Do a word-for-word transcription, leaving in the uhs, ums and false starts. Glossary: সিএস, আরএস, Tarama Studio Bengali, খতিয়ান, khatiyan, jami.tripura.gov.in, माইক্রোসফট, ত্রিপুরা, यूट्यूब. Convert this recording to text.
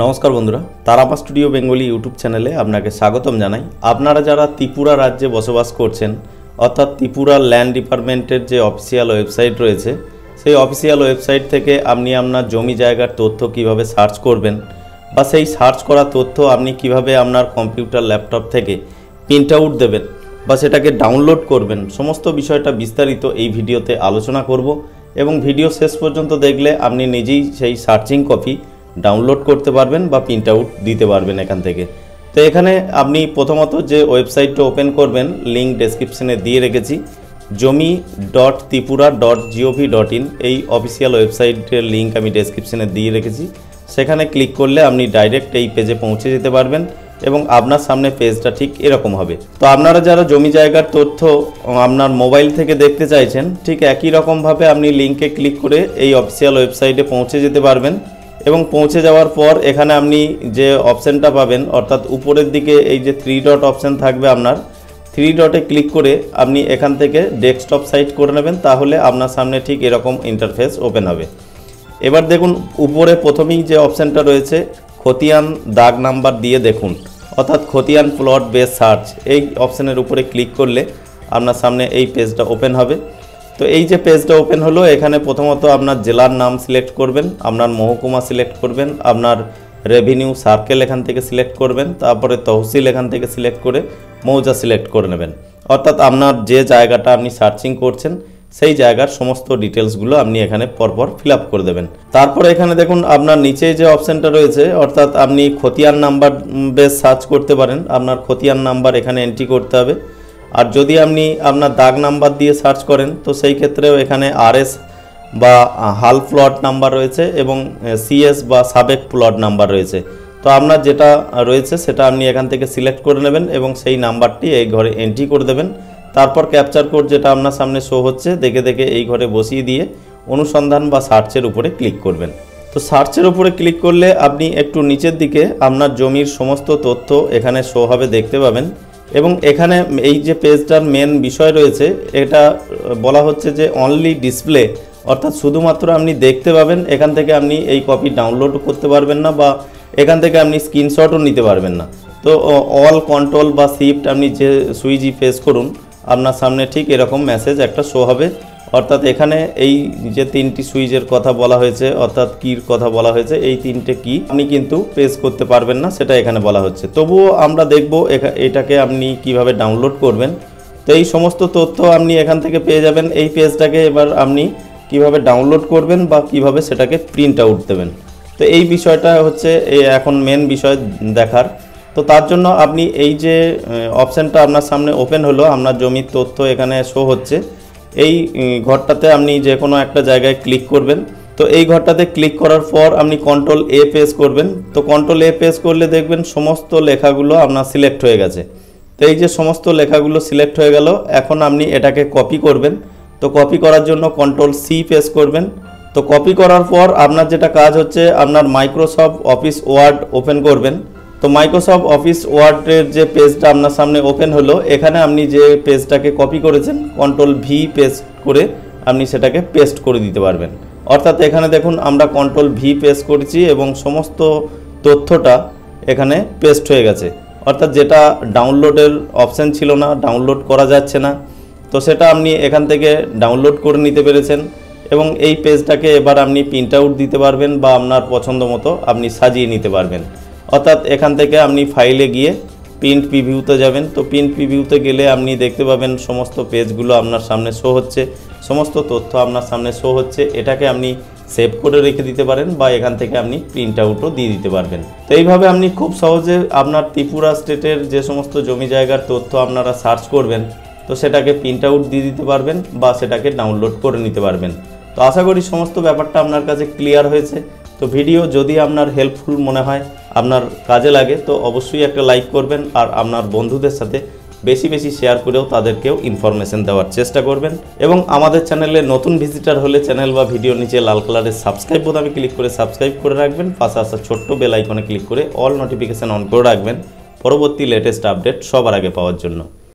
नमस्कार बंधुरा तारापा studio Bengali यूट्यूब चैनेले आपनाके स्वागतम जानाई। आपनारा जारा त्रिपुरा राज्ये बसबास करछेन अर्थात त्रिपुरा लैंड डिपार्टमेंटेर जे अफिसियल वेबसाइट रयेछे सेई अफिसियल वेबसाइट थेके आपनि आपनार जमी जायगार तथ्य किभाबे सार्च करबेन बा सेई सार्च करा तथ्य आपनि किभाबे आपनार कम्पिउटार लैपटप थेके प्रिंट आउट देबेन बा सेटाके डाउनलोड करबेन समस्त विषयटा विस्तारित एई भिडियोते आलोचना करब एबं भिडियो शेष पर्यन्त देखले आपनि निजेई सेई सार्चिंग कपि डाउनलोड करते पारबेन बा प्रिंट आउट दीते पारबेन एखान थेके। तो एखाने आपनि प्रथमत जे वेबसाइट ओपेन करबेन लिंक डेस्क्रिप्शने दिए रेखेछि जमी dot Tripura dot G O V dot in एई अफिसियल वेबसाइटेर लिंक आमि डेस्क्रिप्शने दिए रेखेछि सेखाने क्लिक करले आपनि डायरेक्ट एई पेजे पौंछे जेते पारबेन एबं आपनार सामने पेजटा ठीक एरकम हबे। तो आपनारा जारा जमी जायगार तथ्य आपनार मोबाइल थेके देखते चाइछेन ठीक एकई रकम भावे आपनि लिंके क्लिक करे एई अफिसियल वेबसाइटे पौंछे जेते पारबेन এবং পৌঁছে যাওয়ার পর এখানে আপনি যে অপশনটা পাবেন অর্থাৎ উপরের দিকে এই যে থ্রি ডট অপশন থাকবে আপনার থ্রি ডটে ক্লিক করে আপনি এখান থেকে ডেস্কটপ সাইট করে নেবেন তাহলে আপনার সামনে ঠিক এরকম ইন্টারফেস ওপেন হবে। এবার দেখুন উপরে প্রথমেই যে অপশনটা রয়েছে খতিয়ান দাগ নাম্বার দিয়ে দেখুন অর্থাৎ খতিয়ান প্লট বেস সার্চ এই অপশনের উপরে ক্লিক করলে আপনার সামনে এই পেজটা ওপেন হবে। तो ये पेजटा ओपेन हलो एखे प्रथमत आपनर जिलार नाम सिलेक्ट करबें आपनर महकुमा सिलेक्ट करबें आपनर रेभिन्यू सार्केल एखान सिलेक्ट करबें तारपरे तहसिल एखान सिलेक्ट कर मौजा सिलेक्ट कर नेबें अर्थात आपनर जे जायगाटा आपनी सार्चिंग करछेन सेई जायगार समस्त डिटेल्सगुलो आपनी एखाने परपर फिलआप कर देवें। तारपरे एखाने देखुन आपनर नीचे जे अपशनटा रयेछे अर्थात आपनी खतियान नम्बर बेस सार्च करते पारेन आपनर खतियान नम्बर एखाने एंट्री करते होबे আর যদি আপনি আপনার দাগ নাম্বার দিয়ে সার্চ করেন তো সেই ক্ষেত্রেও এখানে আরএস বা হাল প্লট নাম্বার রয়েছে এবং সিএস বা সাবেক প্লট নাম্বার রয়েছে। তো আপনার যেটা রয়েছে সেটা আপনি এখান থেকে সিলেক্ট করে নেবেন এবং সেই নাম্বারটি এই ঘরে এন্ট্রি করে দেবেন। তারপর ক্যাপচার কোড যেটা আপনার সামনে শো হচ্ছে দেখে দেখে এই ঘরে বসিয়ে দিয়ে অনুসন্ধান বা সার্চের উপরে ক্লিক করবেন। তো সার্চের উপরে ক্লিক করলে আপনি একটু নিচের দিকে আপনার জমির সমস্ত তথ্য এখানে শো হবে দেখতে পাবেন এবং এখানে এই যে পেজটার মেন বিষয় রয়েছে এটা বলা হচ্ছে যে অনলি ডিসপ্লে অর্থাৎ শুধুমাত্র আপনি দেখতে পাবেন এখান থেকে আপনি এই কপি ডাউনলোড করতে পারবেন না বা এখান থেকে আপনি স্ক্রিনশটও নিতে পারবেন না। তো অল কন্ট্রোল বা শিফট আপনি যে সুইচই প্রেস করুন আপনার সামনে ঠিক এরকম মেসেজ একটা শো হবে অর্থাৎ এখানে এই যে তিনটি সুইচের কথা বলা হয়েছে অর্থাৎ কির কথা বলা হয়েছে এই তিনটে কি আপনি কিন্তু প্রেস করতে পারবেন না সেটা এখানে বলা হচ্ছে। তবুও আমরা দেখব এটাকে আপনি কিভাবে ডাউনলোড করবেন। তো এই সমস্ত তথ্য আপনি এখান থেকে পেয়ে যাবেন। এই পেজটাকে এবার আপনি কিভাবে ডাউনলোড করবেন বা কিভাবে সেটাকে প্রিন্ট আউট দেবেন তো এই বিষয়টা হচ্ছে এখন মেন বিষয় দেখার। তো তার জন্য আপনি এই যে অপশানটা আপনার সামনে ওপেন হলো আপনার জমির তথ্য এখানে শো হচ্ছে এই ঘরটাতে আপনি যে কোনো একটা জায়গায় ক্লিক করবেন। তো এই ঘরটাতে ক্লিক করার পর আপনি কন্ট্রোল এ প্রেস করবেন। তো কন্ট্রোল এ প্রেস করলে দেখবেন সমস্ত লেখাগুলো আপনার সিলেক্ট হয়ে গেছে। তো এই যে সমস্ত লেখাগুলো সিলেক্ট হয়ে গেল এখন আপনি এটাকে কপি করবেন। তো কপি করার জন্য কন্ট্রোল সি প্রেস করবেন। তো কপি করার পর আপনার যেটা কাজ হচ্ছে আপনার মাইক্রোসফট অফিস ওয়ার্ড ওপেন করবেন। তো মাইক্রোসফট অফিস ওয়ার্ডের যে পেজটা আপনার সামনে ওপেন হলো এখানে আপনি যে পেজটাকে কপি করেছেন কন্ট্রোল ভি পেস্ট করে আপনি সেটাকে পেস্ট করে দিতে পারবেন অর্থাৎ এখানে দেখুন আমরা কন্ট্রোল ভি পেস্ট করেছি এবং সমস্ত তথ্যটা এখানে পেস্ট হয়ে গেছে অর্থাৎ যেটা ডাউনলোডের অপশান ছিল না ডাউনলোড করা যাচ্ছে না তো সেটা আপনি এখান থেকে ডাউনলোড করে নিতে পেরেছেন এবং এই পেজটাকে এবার আপনি প্রিন্ট আউট দিতে পারবেন বা আপনার পছন্দ মতো আপনি সাজিয়ে নিতে পারবেন অর্থাৎ এখান থেকে আপনি ফাইলে গিয়ে প্রিন্ট প্রিভিউতে যাবেন। তো প্রিন্ট প্রিভিউতে গেলে আপনি দেখতে পাবেন সমস্ত পেজগুলো আপনার সামনে শো হচ্ছে সমস্ত তথ্য আপনার সামনে শো হচ্ছে এটাকে আপনি সেভ করে রেখে দিতে পারেন বা এখান থেকে আপনি প্রিন্ট আউটও দিয়ে দিতে পারবেন। তো এইভাবে আপনি খুব সহজে আপনার ত্রিপুরা স্টেটের যে সমস্ত জমি জায়গার তথ্য আপনারা সার্চ করবেন তো সেটাকে প্রিন্ট আউট দিয়ে দিতে পারবেন বা সেটাকে ডাউনলোড করে নিতে পারবেন। তো আশা করি সমস্ত ব্যাপারটা আপনার কাছে ক্লিয়ার হয়েছে। তো ভিডিও যদি আপনার হেল্পফুল মনে হয় আপনার কাজে লাগে তো অবশ্যই একটা লাইক করবেন আর আপনার বন্ধুদের সাথে বেশি বেশি শেয়ার করেও তাদেরকেও ইনফরমেশন দেওয়ার চেষ্টা করবেন এবং আমাদের চ্যানেলে নতুন ভিজিটার হলে চ্যানেল বা ভিডিও নিচে লাল কালারের সাবস্ক্রাইব বোতামে ক্লিক করে সাবস্ক্রাইব করে রাখবেন পাশে আসা ছোট্ট বেল আইকনে ক্লিক করে অল নোটিফিকেশান অন করে রাখবেন পরবর্তী লেটেস্ট আপডেট সবার আগে পাওয়ার জন্য।